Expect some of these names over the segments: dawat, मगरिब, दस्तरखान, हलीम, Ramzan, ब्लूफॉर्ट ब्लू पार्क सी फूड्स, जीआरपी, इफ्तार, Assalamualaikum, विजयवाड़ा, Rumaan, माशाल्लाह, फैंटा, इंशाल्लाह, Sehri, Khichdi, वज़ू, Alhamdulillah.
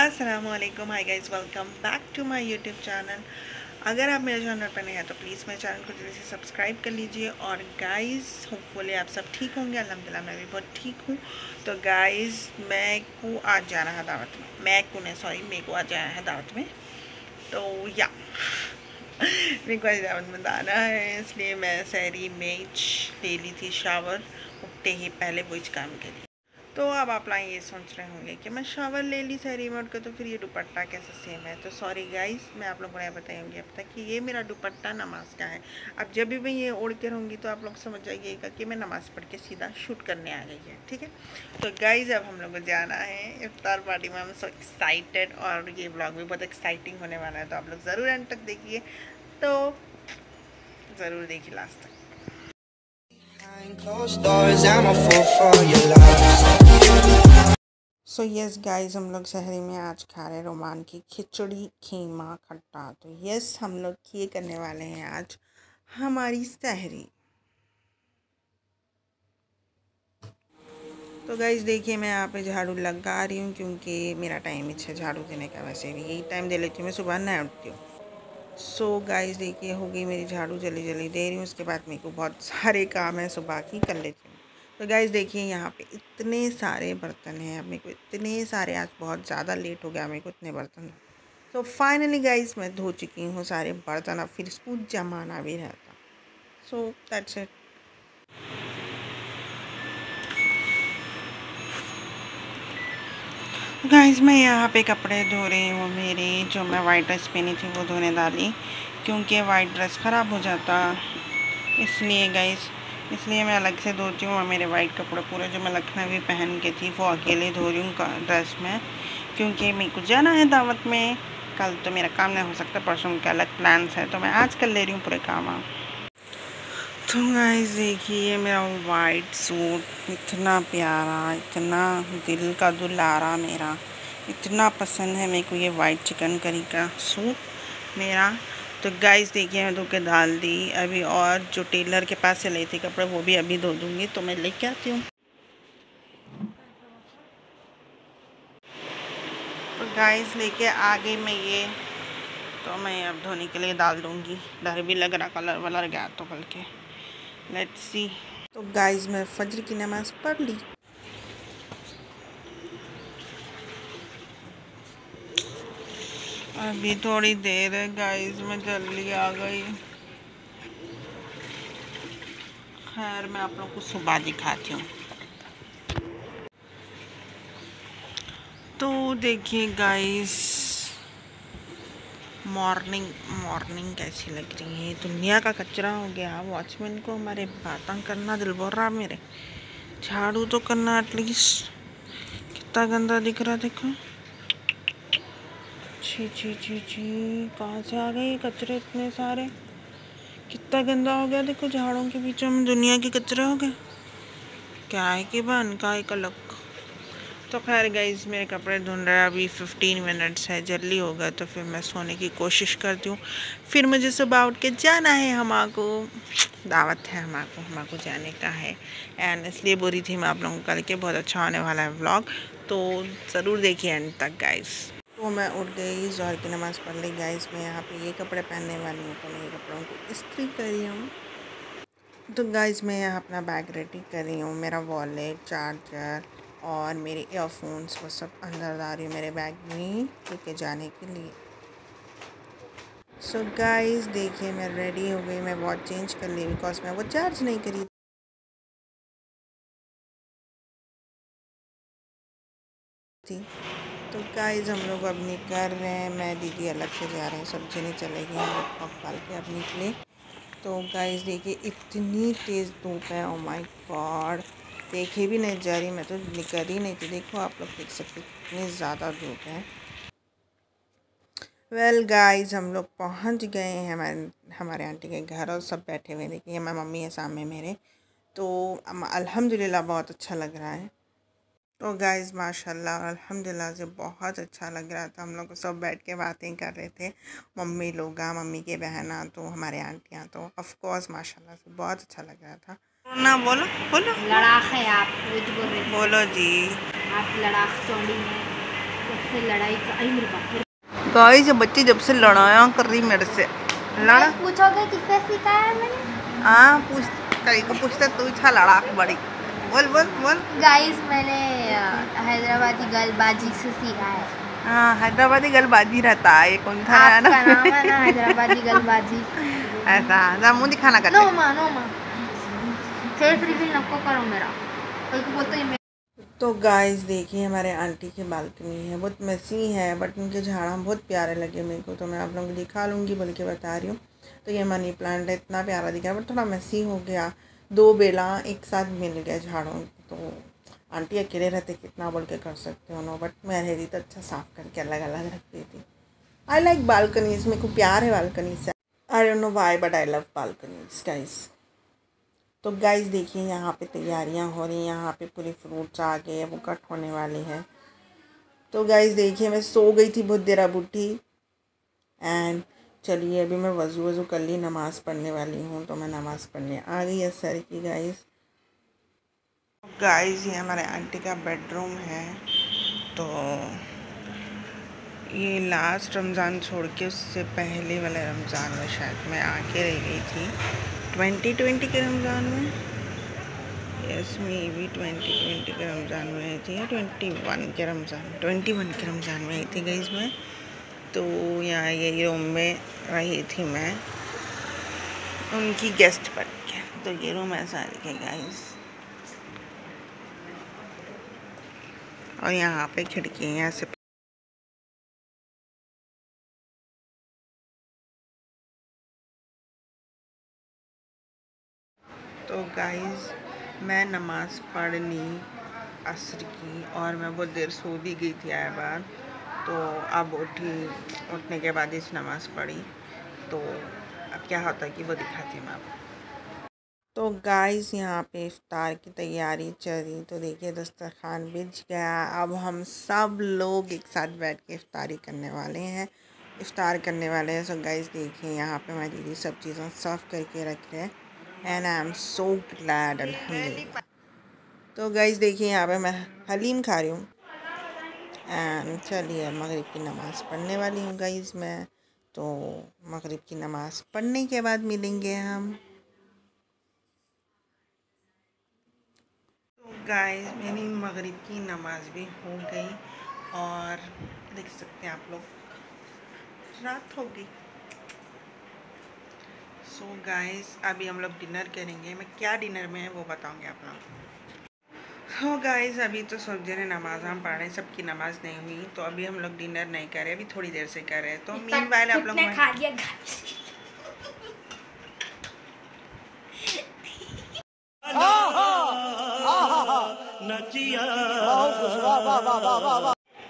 अस्सलामुअलैकुम, hi guys, welcome back to my YouTube channel. अगर आप मेरे चैनल पर नए हैं तो प्लीज़ मेरे चैनल को जल्दी से सब्सक्राइब कर लीजिए। और गाइज़, होपफुली आप सब ठीक होंगे। अल्हम्दुलिल्लाह मैं भी बहुत ठीक हूँ। तो गाइज़, मैं को आज जाना है दावत में, मैं को आज जाना है दावत में। तो या मेरे को आज दावत में जाना है, इसलिए मैं सहरी में ले ली थी शावर उठते ही पहले वो इस काम के लिए। तो अब आप लाएँ ये सोच रहे होंगे कि मैं शावर ले ली सहरी में उठ कर, तो फिर ये दुपट्टा कैसे सेम है। तो सॉरी गाइस, मैं आप लोगों को यह बताई होंगी अब तक कि ये मेरा दुपट्टा नमाज का है। अब जब भी मैं ये ओढ़ के रहूँगी तो आप लोग समझ जाइएगा कि मैं नमाज़ पढ़ के सीधा शूट करने आ गई है, ठीक है। तो गाइज़, अब हम लोग को जाना है इफ्तार पार्टी में। हम सो एक्साइटेड और ये व्लॉग भी बहुत एक्साइटिंग होने वाला है। तो आप लोग ज़रूर एंड तक देखिए, तो ज़रूर देखिए लास्ट तक। सो यस गाइज, हम लोग सहरी में आज खा रहे रुमान की खिचड़ी खीमा खट्टा। तो यस, हम लोग ये करने वाले हैं आज हमारी सहरी। तो गाइज देखिए, मैं यहाँ पे झाड़ू लगा रही हूँ क्योंकि मेरा टाइम है झाड़ू देने का। वैसे भी यही टाइम दे लेती हूँ, मैं सुबह नहीं उठती हूँ। सो गाइस देखिए, हो गई मेरी झाड़ू, जल्दी जल्दी दे रही हूँ। उसके बाद मेरे को बहुत सारे काम है, सुबह की कर लेती हूँ। तो गाइस देखिए, यहाँ पे इतने सारे बर्तन हैं। अब मेरे को इतने सारे, आज बहुत ज़्यादा लेट हो गया मेरे को इतने बर्तन। तो फाइनली गाइस, मैं धो चुकी हूँ सारे बर्तन। अब फिर इसको जमाना भी रहता। So that's it. गाइस, मैं यहाँ पे कपड़े धो रही हूँ। मेरे जो मैं वाइट ड्रेस पहनी थी वो धोने डाली क्योंकि वाइट ड्रेस ख़राब हो जाता, इसलिए गाइस मैं अलग से धोती हूँ। और मेरे वाइट कपड़े पूरे जो मैं लखनवी पहन के थी वो अकेले धो रही हूँ ड्रेस में, क्योंकि मेरे को जाना है दावत में। कल तो मेरा काम नहीं हो सकता, परसों के अलग प्लान्स है, तो मैं आज कर ले रही हूँ पूरे काम। तो गाइस देखिए, मेरा वाइट सूट इतना प्यारा, इतना दिल का दुलारा, मेरा इतना पसंद है मेरे को ये वाइट चिकन करी का सूट मेरा। तो गाइस देखिए, मैं धो के डाल दी अभी, और जो टेलर के पास से ले थे कपड़े वो भी अभी धो दूँगी, तो मैं लेके आती हूँ। तो गाइस लेके आगे मैं ये, तो मैं अब धोने के लिए डाल दूँगी। डर भी लग रहा कलर वलर गया तो, बल्कि लेट्स सी। तो गाइज, मैं फजर की नमाज पढ़ ली। अभी थोड़ी देर है गाइज, मैं जल्दी आ गई। खैर, मैं आप लोग को सुबह दिखाती हूँ। तो देखिए गाइज, मॉर्निंग कैसी लग रही है। दुनिया का कचरा हो गया वॉचमैन को हमारे, बातें करना दिल बोल रहा मेरे। झाड़ू तो करना एटलीस्ट, कितना गंदा दिख रहा देखो। छी छी छी छी, कहाँ से आ गए कचरे इतने सारे, कितना गंदा हो गया देखो। झाड़ों के बीच में दुनिया के कचरे हो गए, क्या है कि बहन का एक अलग। तो खैर गाइज़, मेरे कपड़े धुल रहे हैं। अभी 15 मिनट्स है, जल्दी होगा तो फिर मैं सोने की कोशिश करती हूँ। फिर मुझे सुबह उठ के जाना है, हमाको दावत है, हमाको जाने का है। एंड इसलिए बोल रही थी मैं आप लोगों को करके बहुत अच्छा होने वाला है व्लॉग, तो ज़रूर देखिए एंड तक गाइज़। तो मैं उठ गई, जोहर की नमाज़ पढ़ ली। गाइज़ मैं यहाँ पर ये कपड़े पहनने वाली हूँ, तो मैं ये कपड़ों को इस्त्री कर रही हूँ। तो गाइज़ मैं यहाँ अपना बैग रेडी कर रही हूँ। मेरा वॉलेट, चार्जर और मेरे ईयरफोन्स वो सब अंदर ला रही हूँ मेरे बैग में लेके जाने के लिए। सो गाइज़ देखिए, मैं रेडी हो गई। मैं वॉच चेंज कर ली बिकॉज मैं वो चार्ज नहीं करी। तो गाइज़ हम लोग अब निकल रहे हैं, मैं दीदी अलग से जा रहे हैं, सब्जी नहीं चलेगी, हम लोग पग पाल के अब निकले। तो गाइज़ देखिए, इतनी तेज़ धूप है, ओ माय गॉड, देखे भी नहीं जा रही, मैं तो निकल ही नहीं थी। देखो आप लोग देख सकते कितनी ज़्यादा धूप है। वेल गाइज, हम लोग पहुंच गए हैं हमारे आंटी के घर, और सब बैठे हुए देखिए, हमारी मम्मी है सामने मेरे। तो अल्हम्दुलिल्लाह बहुत अच्छा लग रहा है। तो गाइज़ माशाल्लाह और अल्हम्दुलिल्लाह से बहुत अच्छा लग रहा था। हम लोग सब बैठ के बातें कर रहे थे, मम्मी लोग, मम्मी के बहना, तो हमारे आंटियाँ, तो ऑफकोर्स माशाल्लाह से बहुत अच्छा लग रहा था। ना बोलो बोलो, लड़ाख है आप, बोलो जी, आप लड़ाख चौड़ी हैं। से लड़ाई का इल्म। गाइस ये बच्चे जब से लड़ाया कर रही मेरे से। लड़ा पूछोगे किससे सिखाया मैंने? हाँ पूछ, कहीं को पूछता तू इच्छा लड़ाक बड़ी। बोल बोल बोल। गाइस मैंने हैदराबादी गलबाजी से सीखा है। हाँ हैदराबादी गलबाजी रहता है, ये कौन था ना हैदराबादी गलबाजी। ऐसा ना मुँह दिखाना करते। नो माँ नो माँ। सेफ रिवील आपको करो मेरा। एक बोलते ही। तो गाइस देखिए हमारे आंटी की बालकनी है, बहुत मेसी है बट उनके झाड़ा बहुत प्यारे लगे मेरे को, तो मैं आप लोगों को दिखा लूँगी बोल के बता रही हूँ। तो ये मनी प्लांट है, इतना प्यारा दिख रहा है बट थोड़ा मेसी हो गया, दो बेला एक साथ मिल गया झाड़ों, तो आंटी अकेले रहते कितना बोल के कर सकते हो ना, बट मैं रहती तो अच्छा साफ करके अलग अलग रखती थी। आई लाइक बालकनीज, मेरे को प्यार है बालकनी से। I don't know why but I love balconies guys. तो गाइस देखिए यहाँ पे तैयारियाँ हो रही हैं, यहाँ पे पूरे फ्रूट्स आ गए, वो कट होने वाली है। तो गाइस देखिए मैं सो गई थी बहुत देर अब उठी, एंड चलिए अभी मैं वज़ू वज़ू कर ली, नमाज़ पढ़ने वाली हूँ, तो मैं नमाज़ पढ़ने आ गई है सर की। गाइस गाइस ये हमारे आंटी का बेडरूम है, तो ये लास्ट रमज़ान छोड़ के उससे पहले वाले रमज़ान में शायद मैं आके रह गई थी 2020 के रमज़ान में। यस मे भी 2020 के रमज़ान में आई थी या 21 के रमज़ान में आई थी गाइस मैं, तो यहाँ ये रूम में रही थी मैं उनकी गेस्ट बन के। तो ये रूम ऐसा दिखेगा गाइस, और यहाँ पे खिड़की है, यहाँ से तो गाइस मैं नमाज़ पढ़ ली असर की, और मैं बहुत देर सो भी गई थी आए बार, तो अब उठने के बाद इस नमाज़ पढ़ी, तो अब क्या होता है कि वो दिखाती हूँ मैं आपको। तो गाइस यहाँ पे इफ्तार की तैयारी चल रही, तो देखिए दस्तरखान बिछ गया, अब हम सब लोग एक साथ बैठ के इफ्तार करने वाले हैं। सो गाइस देखिए यहाँ पे हमारी दीदी सब चीज़ें सर्व करके रख रहे हैं, and I am so glad अल्हम्दुलिल्लाह। तो गाइस देखिए यहाँ पे मैं हलीम खा रही हूँ, एंड चलिए मगरिब की नमाज़ पढ़ने वाली हूँ गाइस मैं, तो मगरिब की नमाज़ पढ़ने के बाद मिलेंगे हम। तो गाइस मेरी मगरिब की नमाज़ भी हो गई, और देख सकते हैं आप लोग रात हो गई। सो गाइस अभी हम लोग डिनर करेंगे, मैं क्या डिनर में है वो बताऊँगी आप लोग। तो गाइस अभी तो सब जने नमाज़ हम पढ़ रहे हैं, सबकी नमाज़ नहीं हुई, तो अभी हम लोग डिनर नहीं कर रहे, अभी थोड़ी देर से कर रहे हैं। तो मीनवाइल आप लोग खा लिया गाइस।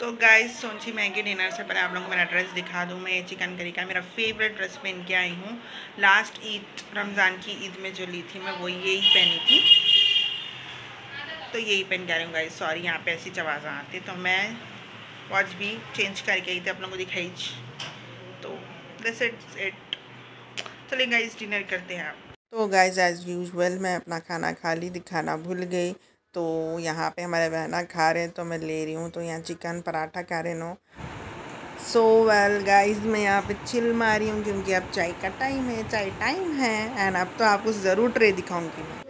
तो गाइस सोची मैगी डिनर से पहले आप लोगों को मेरा ड्रेस दिखा दूँ। मैं ये चिकन करी का मेरा फेवरेट ड्रेस पहन के आई हूँ, लास्ट ईद रमज़ान की ईद में जो ली थी मैं वो यही पहनी थी, तो यही पहन के आ रही हूँ गाइस। सॉरी यहाँ पे ऐसी चवाजा आती, तो मैं वॉच भी चेंज करके आई थी आप लोगों को दिखाई, तो दैट्स इट। चलिए गाइस डिनर करते हैं आप। तो गाइस एज यूजुअल मैं अपना खाना खा ली, दिखाना भूल गई, तो यहाँ पे हमारे बहना खा रहे हैं तो मैं ले रही हूँ, तो यहाँ चिकन पराठा खा रहे नो। सो वेल गाइस मैं यहाँ पे चिल मारी हूँ क्योंकि अब चाय का टाइम है, चाय टाइम है, एंड अब तो आपको ज़रूर ट्रे दिखाऊँगी मैं।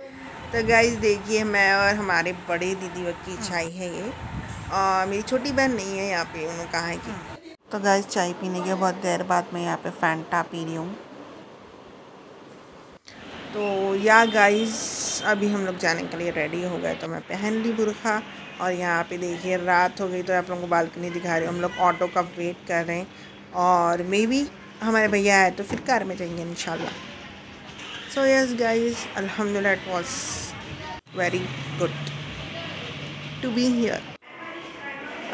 तो गाइस देखिए मैं और हमारे बड़े दीदी की चाय है ये, और मेरी छोटी बहन नहीं है यहाँ पे, उन्होंने कहा है कि। तो गाइस चाय पीने के बहुत देर बाद मैं यहाँ पे फैंटा पी रही हूँ। तो या गाइस अभी हम लोग जाने के लिए रेडी हो गए, तो मैं पहन ली बुरखा, और यहाँ पे देखिए रात हो गई, तो आप लोगों को बालकनी दिखा रही हूँ। हम लोग ऑटो का वेट कर रहे हैं, और मे बी हमारे भैया आए तो फिर कार में जाएंगे इंशाल्लाह। So yes guys, alhamdulillah it was very good to be here।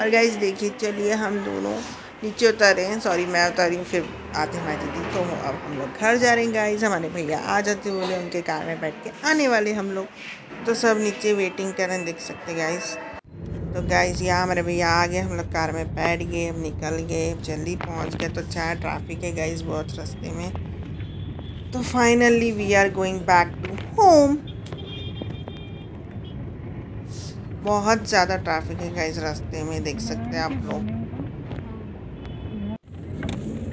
और guys देखिए चलिए हम दोनों नीचे उतरे हैं, सॉरी मैं उतरी हूँ फिर आते हमारी दीदी, तो अब हम लोग घर जा रहे हैं गाइस। हमारे भैया आ जाते बोले, उनके कार में बैठ के आने वाले हम लोग, तो सब नीचे वेटिंग कर रहे हैं, देख सकते गाइस। तो गाइस यहाँ हमारे भैया आ गए, हम लोग कार में बैठ गए, हम निकल गए, जल्दी पहुँच गए, तो अच्छा ट्रैफिक है गाइस बहुत रास्ते में। तो finally we are going back to home. बहुत ज़्यादा ट्रैफिक है गाइस रास्ते में, देख सकते हैं आप लोग।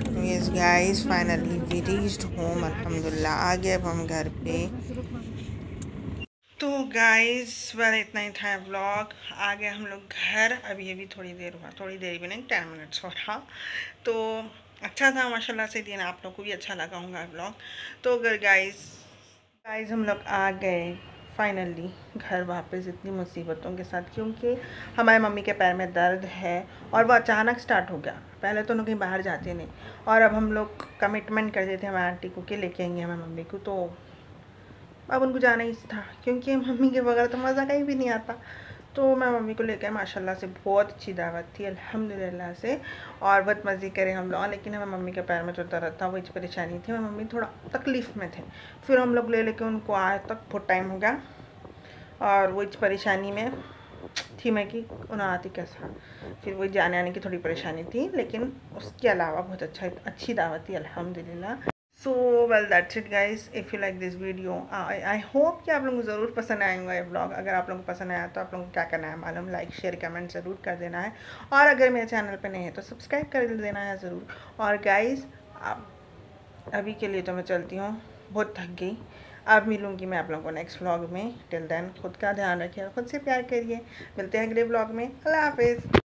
तो yes guys finally we reached home, अल्हम्दुलिल्लाह आ गए अब हम घर पे। तो गाइस बस इतना ही था व्लॉग, आ गए हम लोग घर। अभी अभी थोड़ी देर भी नहीं, 10 मिनट्स हो रहा। तो अच्छा था माशाल्लाह से दिन, आप लोग को भी अच्छा लगा होगा व्लॉग। तो अगर गाइस हम लोग आ गए फाइनली घर वापस, इतनी मुसीबतों के साथ, क्योंकि हमारे मम्मी के पैर में दर्द है और वो अचानक स्टार्ट हो गया। पहले तो उन्होंने कहीं बाहर जाते नहीं, और अब हम लोग कमिटमेंट करते थे हमारे आंटी को कि लेके आएंगे हमारी मम्मी को, तो अब उनको जाना ही था क्योंकि मम्मी के बगैर तो मज़ा कहीं भी नहीं आता। तो मैं मम्मी को लेकर माशाल्लाह से बहुत अच्छी दावत थी अल्हम्दुलिल्लाह से, और बहुत मज़े करें हम लोग। लेकिन हमें मम्मी के पैर में जो दर्द था वो इस परेशानी थी, मेरी मम्मी थोड़ा तकलीफ़ में थे। फिर हम लोग ले लेके उनको आज तक बहुत टाइम हो गया, और वो इस परेशानी में थी मैं कि उन्हें आती कैसा। फिर वो जाने आने की थोड़ी परेशानी थी, लेकिन उसके अलावा बहुत अच्छी दावत थी अल्हम्दुलिल्लाह। So well that's it guys, if you like this video, I hope कि आप लोगों को ज़रूर पसंद आएगा ये व्लॉग। अगर आप लोगों को पसंद आया तो आप लोगों को क्या करना है मालूम, लाइक शेयर कमेंट ज़रूर कर देना है, और अगर मेरे चैनल पे नहीं है तो सब्सक्राइब कर देना है ज़रूर। और गाइज़ आप अभी के लिए तो मैं चलती हूँ, बहुत थक गई। अब मिलूँगी मैं आप लोगों को नेक्स्ट व्लॉग में। टिल देन खुद का ध्यान रखिए, खुद से प्यार करिए, मिलते हैं अगले व्लॉग में। अल्लाह हाफिज़।